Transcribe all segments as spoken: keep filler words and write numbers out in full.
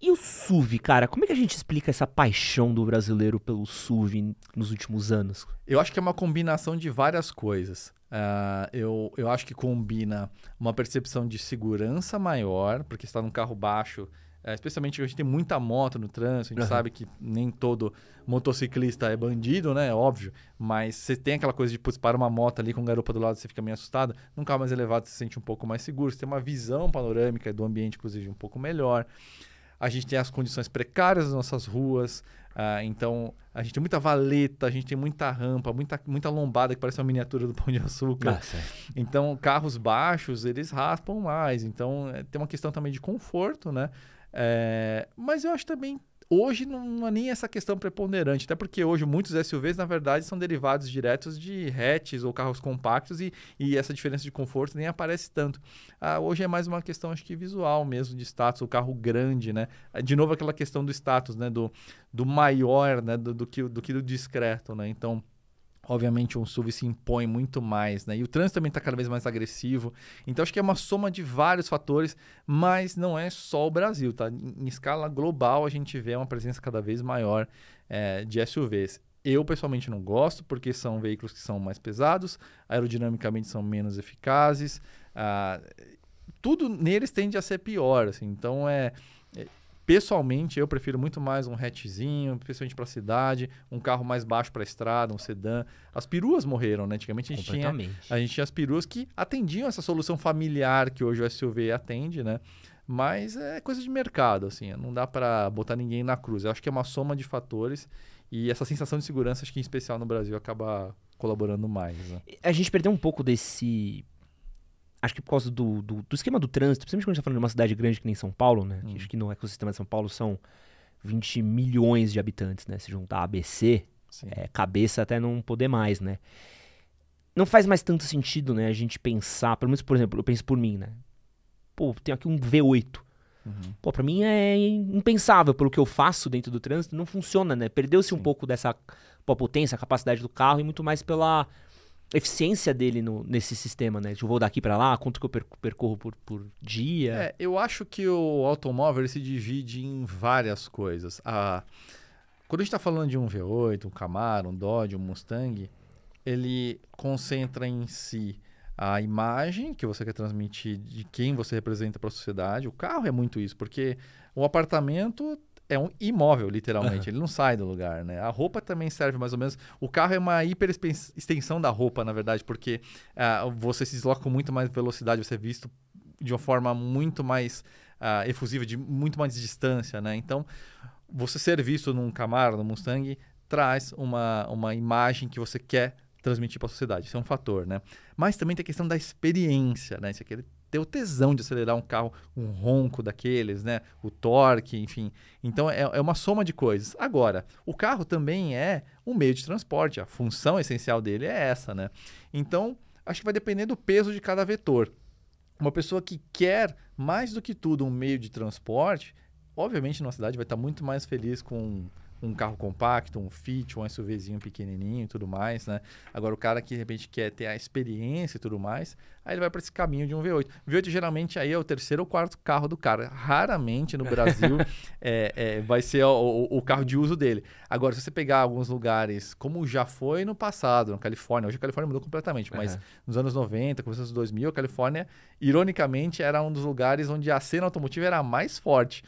E o S U V, cara? Como é que a gente explica essa paixão do brasileiro pelo S U V nos últimos anos? Eu acho que é uma combinação de várias coisas. Uh, eu, eu acho que combina uma percepção de segurança maior, porque está num carro baixo... É, especialmente a gente tem muita moto no trânsito, a gente uhum. sabe que nem todo motociclista é bandido, né? É óbvio. Mas você tem aquela coisa de, putz, para uma moto ali com garupa do lado, você fica meio assustado. Num carro mais elevado, você se sente um pouco mais seguro. Você tem uma visão panorâmica do ambiente, inclusive, um pouco melhor. A gente tem as condições precárias das nossas ruas. Uh, então, a gente tem muita valeta, a gente tem muita rampa, muita, muita lombada que parece uma miniatura do Pão de Açúcar. Nossa. Então, carros baixos, eles raspam mais. Então, tem uma questão também de conforto, né? É, mas eu acho também, hoje não é nem essa questão preponderante, até porque hoje muitos S U Vs, na verdade, são derivados diretos de hatches ou carros compactos e, e essa diferença de conforto nem aparece tanto. Ah, hoje é mais uma questão, acho que visual mesmo, de status, o carro grande, né? De novo aquela questão do status, né? Do, do maior, né? Do, do, que, do que do discreto, né? Então... Obviamente, um S U V se impõe muito mais, né? E o trânsito também está cada vez mais agressivo. Então, acho que é uma soma de vários fatores, mas não é só o Brasil, tá? Em escala global, a gente vê uma presença cada vez maior é, de S U Vs. Eu, pessoalmente, não gosto, porque são veículos que são mais pesados, aerodinamicamente são menos eficazes. Ah, tudo neles tende a ser pior, assim. Então, é... é pessoalmente, eu prefiro muito mais um hatchzinho, principalmente para a cidade, um carro mais baixo para a estrada, um sedã. As peruas morreram, né? Antigamente a gente, tinha, a gente tinha as peruas que atendiam essa solução familiar que hoje o S U V atende, né? Mas é coisa de mercado, assim, não dá para botar ninguém na cruz. Eu acho que é uma soma de fatores e essa sensação de segurança, acho que em especial no Brasil, acaba colaborando mais. Né? A gente perdeu um pouco desse... Acho que por causa do, do, do esquema do trânsito, principalmente quando a gente está falando de uma cidade grande que nem São Paulo, né? Hum. Acho que no ecossistema de São Paulo são vinte milhões de habitantes, né? Se juntar a ABC, é, cabeça até não poder mais, né? Não faz mais tanto sentido, né? A gente pensar, pelo menos, por exemplo, eu penso por mim, né? Pô, tenho aqui um V oito. Uhum. Pô, pra mim é impensável pelo que eu faço dentro do trânsito, não funciona, né? Perdeu-se um pouco dessa pô, potência, capacidade do carro e muito mais pela... eficiência dele no, nesse sistema, né? Eu vou daqui para lá, quanto que eu percorro por, por dia? É, eu acho que o automóvel ele se divide em várias coisas. Ah, quando a gente está falando de um V oito, um Camaro, um Dodge, um Mustang, ele concentra em si a imagem que você quer transmitir de quem você representa para a sociedade. O carro é muito isso, porque o apartamento... é um imóvel, literalmente. Uhum. Ele não sai do lugar, né? A roupa também serve mais ou menos... O carro é uma hiper extensão da roupa, na verdade, porque uh, você se desloca com muito mais velocidade, você é visto de uma forma muito mais uh, efusiva, de muito mais distância, né? Então, você ser visto num Camaro, num Mustang, traz uma, uma imagem que você quer transmitir para a sociedade. Isso é um fator, né? Mas também tem a questão da experiência, né? Isso aqui é ter o tesão de acelerar um carro, um ronco daqueles, né? O torque, enfim. Então, é, é uma soma de coisas. Agora, o carro também é um meio de transporte. A função essencial dele é essa, né? Então, acho que vai depender do peso de cada vetor. Uma pessoa que quer, mais do que tudo, um meio de transporte, obviamente, numa cidade vai estar muito mais feliz com... um carro compacto, um Fit, um SUVzinho pequenininho e tudo mais, né? Agora, o cara que, de repente, quer ter a experiência e tudo mais, aí ele vai para esse caminho de um V oito. V oito, geralmente, aí é o terceiro ou quarto carro do cara. Raramente, no Brasil, é, é, vai ser o, o, o carro de uso dele. Agora, se você pegar alguns lugares, como já foi no passado, na Califórnia, hoje a Califórnia mudou completamente, mas uhum. nos anos noventa, começo dos dois mil, a Califórnia, ironicamente, era um dos lugares onde a cena automotiva era mais forte.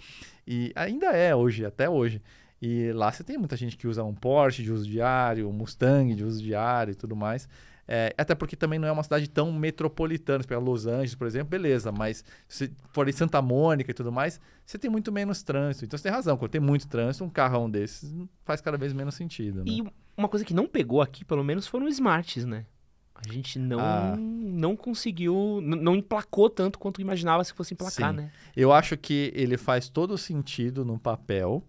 E ainda é hoje, até hoje. E lá você tem muita gente que usa um Porsche de uso diário, um Mustang de uso diário e tudo mais. É, até porque também não é uma cidade tão metropolitana. Se pegar Los Angeles, por exemplo, beleza. Mas se for em Santa Mônica e tudo mais, você tem muito menos trânsito. Então você tem razão. Quando tem muito trânsito, um carrão desses faz cada vez menos sentido. Né? E uma coisa que não pegou aqui, pelo menos, foram os Smarts, né? A gente não, ah. não conseguiu, não emplacou tanto quanto imaginava se fosse emplacar, sim, né? Eu acho que ele faz todo sentido no papel.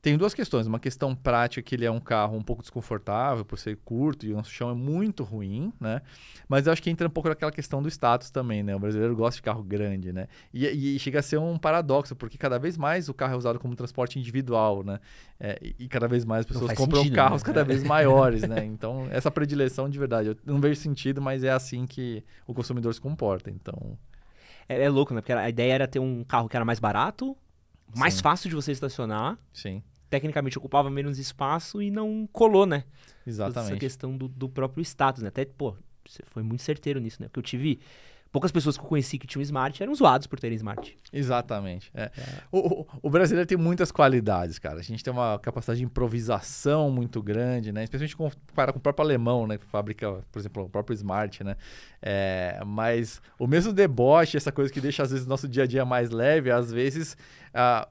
Tem duas questões. Uma questão prática, que ele é um carro um pouco desconfortável por ser curto e o nosso chão é muito ruim, né? Mas eu acho que entra um pouco naquela questão do status também, né? O brasileiro gosta de carro grande, né? E, e chega a ser um paradoxo, porque cada vez mais o carro é usado como transporte individual, né? É, e cada vez mais as pessoas compram sentido, carros, né? Cada vez maiores, né? Então, essa predileção de verdade, eu não vejo sentido, mas é assim que o consumidor se comporta, então... É, é louco, né? Porque a ideia era ter um carro que era mais barato... mais Sim. fácil de você estacionar. Sim. Tecnicamente ocupava menos espaço e não colou, né? Exatamente. Essa questão do, do próprio status, né? Até, pô, você foi muito certeiro nisso, né? Porque eu tive... Poucas pessoas que eu conheci que tinham Smart eram zoados por terem Smart. Exatamente. É. É. O, o, o brasileiro tem muitas qualidades, cara. A gente tem uma capacidade de improvisação muito grande, né? Especialmente com, para, com o próprio alemão, né? Que fabrica, por exemplo, o próprio Smart, né? É, mas o mesmo deboche, essa coisa que deixa, às vezes, o nosso dia a dia mais leve, às vezes... Ah,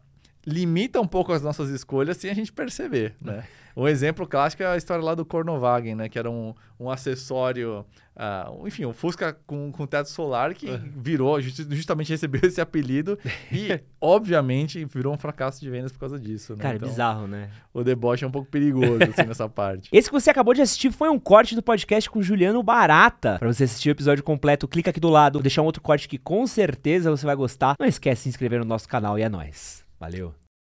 limita um pouco as nossas escolhas sem a gente perceber, né? Um exemplo clássico é a história lá do Kornowagen, né? Que era um, um acessório... Uh, enfim, um Fusca com, com teto solar que virou, just, justamente recebeu esse apelido e, obviamente, virou um fracasso de vendas por causa disso, né? Cara, então, é bizarro, né? O deboche é um pouco perigoso, assim, nessa parte. Esse que você acabou de assistir foi um corte do podcast com Juliano Barata. Para você assistir o episódio completo, clica aqui do lado. Vou deixar um outro corte que, com certeza, você vai gostar. Não esquece de se inscrever no nosso canal e é nóis. Valeu!